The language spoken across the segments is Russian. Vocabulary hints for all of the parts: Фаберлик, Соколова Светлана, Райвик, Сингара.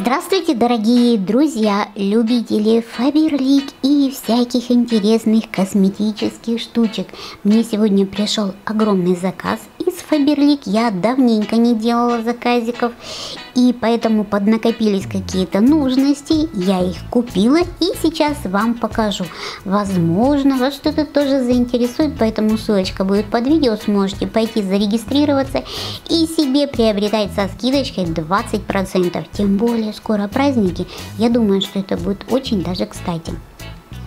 Здравствуйте, дорогие друзья, любители Фаберлик и всяких интересных косметических штучек. Мне сегодня пришел огромный заказ из Фаберлик. Я давненько не делала заказиков, и поэтому поднакопились какие-то нужности. Я их купила и сейчас вам покажу. Возможно, вас что-то тоже заинтересует, поэтому ссылочка будет под видео. Сможете пойти зарегистрироваться и себе приобретать со скидочкой 20%. Тем более скоро праздники, я думаю, что это будет очень даже кстати.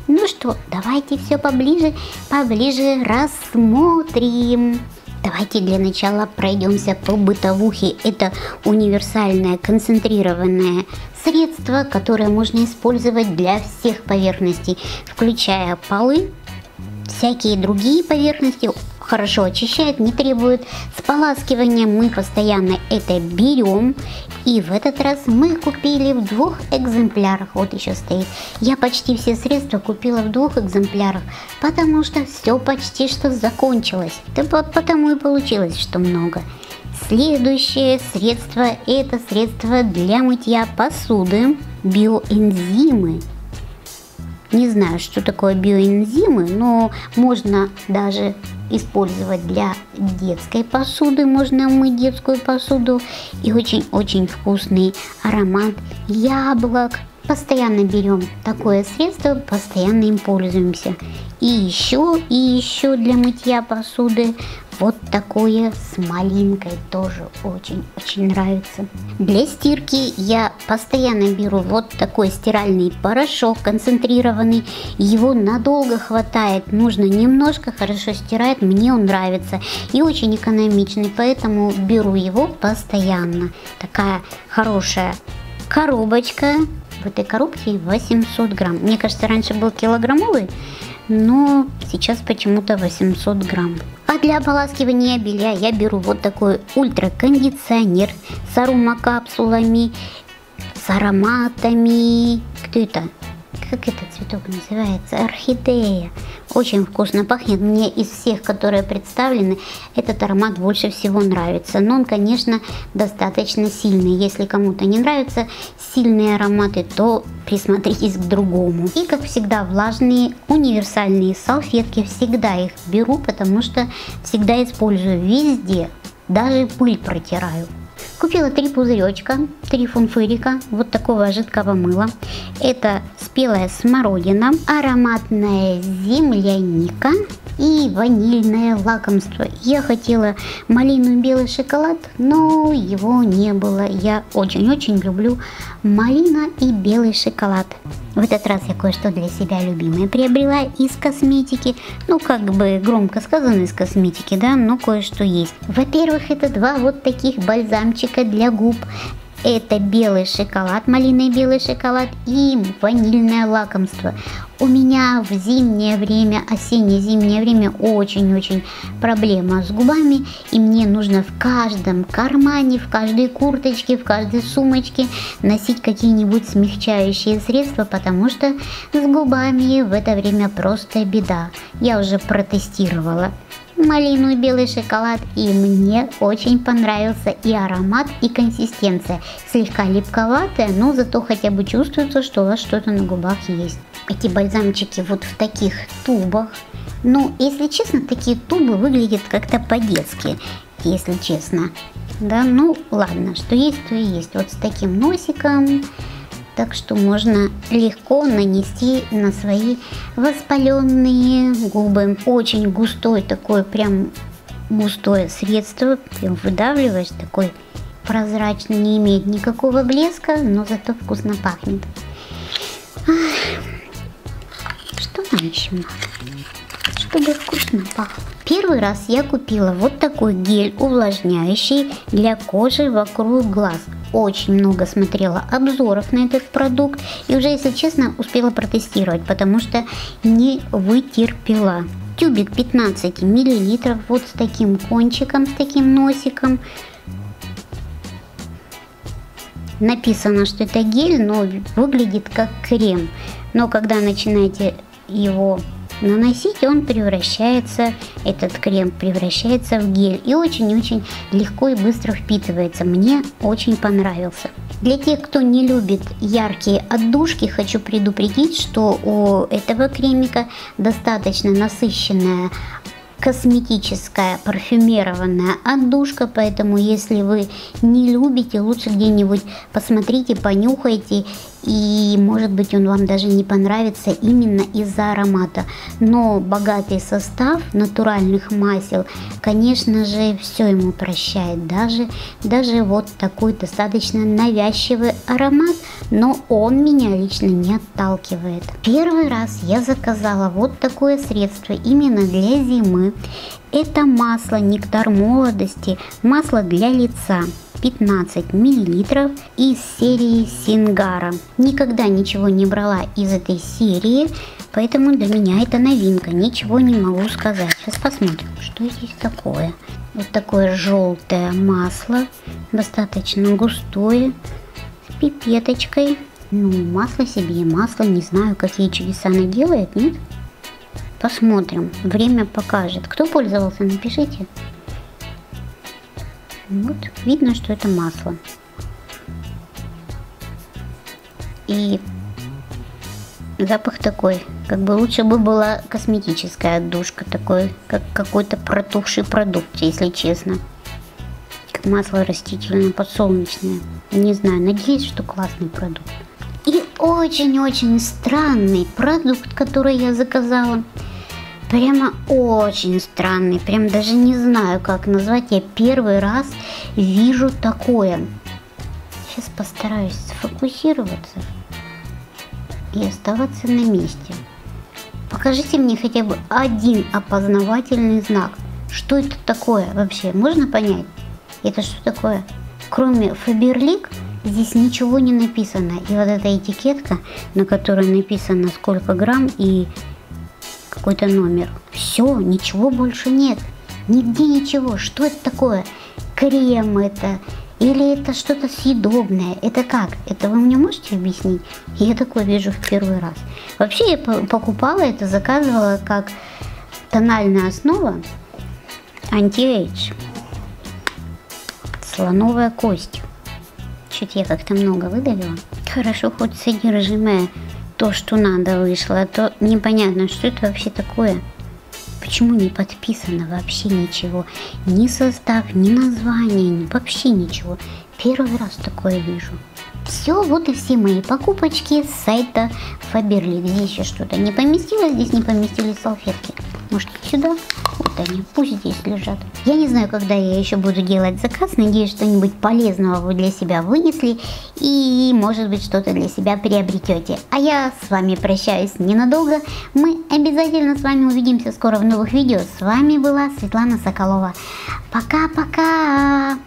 Ну что, давайте все поближе рассмотрим. Давайте для начала пройдемся по бытовухе. Это универсальное концентрированное средство, которое можно использовать для всех поверхностей, включая полы, всякие другие поверхности. Хорошо очищает, не требует споласкивания. Мы постоянно это берем. И в этот раз мы купили в двух экземплярах. Вот еще стоит. Я почти все средства купила в двух экземплярах, потому что все почти что закончилось. Да потому и получилось, что много. Следующее средство — это средство для мытья посуды. Биоэнзимы. Не знаю, что такое биоэнзимы, но можно даже использовать для детской посуды. Можно мыть детскую посуду. И очень-очень вкусный аромат яблок. Постоянно берем такое средство, постоянно им пользуемся. И еще для мытья посуды вот такое с малинкой, тоже очень-очень нравится. Для стирки я постоянно беру вот такой стиральный порошок концентрированный. Его надолго хватает, нужно немножко, хорошо стирает, мне он нравится. И очень экономичный, поэтому беру его постоянно. Такая хорошая коробочка. В этой коробке 800 грамм. Мне кажется, раньше был килограммовый, но сейчас почему-то 800 грамм. А для ополаскивания белья я беру вот такой ультракондиционер с аромакапсулами, с ароматами. Кто это? Как этот цветок называется? Орхидея. Очень вкусно пахнет. Мне из всех, которые представлены, этот аромат больше всего нравится. Но он, конечно, достаточно сильный. Если кому-то не нравятся сильные ароматы, то присмотритесь к другому. И, как всегда, влажные универсальные салфетки. Всегда их беру, потому что всегда использую везде. Даже пыль протираю. Купила 3 пузыречка, 3 фунфырика вот такого жидкого мыла. Это спелая смородина, ароматная земляника и ванильное лакомство. Я хотела малину и белый шоколад, но его не было. Я очень-очень люблю малина и белый шоколад. В этот раз я кое-что для себя любимое приобрела из косметики. Ну, как бы громко сказано, из косметики, да, но кое-что есть. Во-первых, это 2 вот таких бальзамчика для губ. Это белый шоколад, малина и белый шоколад и ванильное лакомство. У меня в зимнее время, осенне-зимнее время очень-очень проблема с губами. И мне нужно в каждом кармане, в каждой курточке, в каждой сумочке носить какие-нибудь смягчающие средства, потому что с губами в это время просто беда. Я уже протестировала малину и белый шоколад, и мне очень понравился и аромат, и консистенция. Слегка липковатая, но зато хотя бы чувствуется, что у вас что-то на губах есть. Эти бальзамчики вот в таких тубах. Ну, если честно, такие тубы выглядят как-то по-детски, если честно. Да, ну ладно, что есть, то и есть. Вот с таким носиком. Так что можно легко нанести на свои воспаленные губы. Очень густой, такое прям густое средство. Прям выдавливаешь, такой прозрачный, не имеет никакого блеска, но зато вкусно пахнет. Что нам еще надо? Чтобы вкусно пахло. Первый раз я купила вот такой гель увлажняющий для кожи вокруг глаз. Очень много смотрела обзоров на этот продукт и уже, если честно, успела протестировать, потому что не вытерпела. Тюбик 15 миллилитров, вот с таким кончиком, с таким носиком. Написано, что это гель, но выглядит как крем. Но когда начинаете его наносить, он превращается, этот крем превращается в гель и очень-очень легко и быстро впитывается. Мне очень понравился. Для тех, кто не любит яркие отдушки, хочу предупредить, что у этого кремика достаточно насыщенная косметическая парфюмированная отдушка, поэтому если вы не любите, лучше где-нибудь посмотрите, понюхайте, и может быть он вам даже не понравится именно из-за аромата. Но богатый состав натуральных масел, конечно же, все ему прощает, даже вот такой достаточно навязчивый аромат, но он меня лично не отталкивает. Первый раз я заказала вот такое средство именно для зимы. Это масло «Нектар молодости», масло для лица, 15 мл из серии Сингара. Никогда ничего не брала из этой серии, поэтому для меня это новинка, ничего не могу сказать. Сейчас посмотрим, что здесь такое. Вот такое желтое масло, достаточно густое, с пипеточкой. Ну, масло себе и масло, не знаю, какие чудеса она делает, нет? Посмотрим, время покажет. Кто пользовался, напишите. Вот, видно, что это масло. И запах такой, как бы лучше бы была косметическая отдушка, такой, как какой-то протухший продукт, если честно. Как масло растительно-подсолнечное. Не знаю, надеюсь, что классный продукт. И очень-очень странный продукт, который я заказала. Прямо очень странный, прям даже не знаю, как назвать. Я первый раз вижу такое. Сейчас постараюсь сфокусироваться и оставаться на месте. Покажите мне хотя бы один опознавательный знак. Что это такое вообще? Можно понять? Это что такое? Кроме Фаберлик здесь ничего не написано. И вот эта этикетка, на которой написано, сколько грамм и какой-то номер. Все, ничего больше нет. Нигде ничего. Что это такое? Крем это? Или это что-то съедобное? Это как? Это вы мне можете объяснить? Я такое вижу в первый раз. Вообще я покупала это, заказывала как тональная основа анти-эйдж. Слоновая кость. Чуть я как-то много выдавила. Хорошо, хоть содержимое то, что надо, вышло, а то непонятно, что это вообще такое. Почему не подписано вообще ничего? Ни состав, ни название, вообще ничего. Первый раз такое вижу. Все, вот и все мои покупочки с сайта Фаберлик. Здесь еще что-то не поместилось, здесь не поместились салфетки. Может, сюда? Вот они, пусть здесь лежат. Я не знаю, когда я еще буду делать заказ. Надеюсь, что-нибудь полезного вы для себя вынесли. И, может быть, что-то для себя приобретете. А я с вами прощаюсь ненадолго. Мы обязательно с вами увидимся скоро в новых видео. С вами была Светлана Соколова. Пока-пока!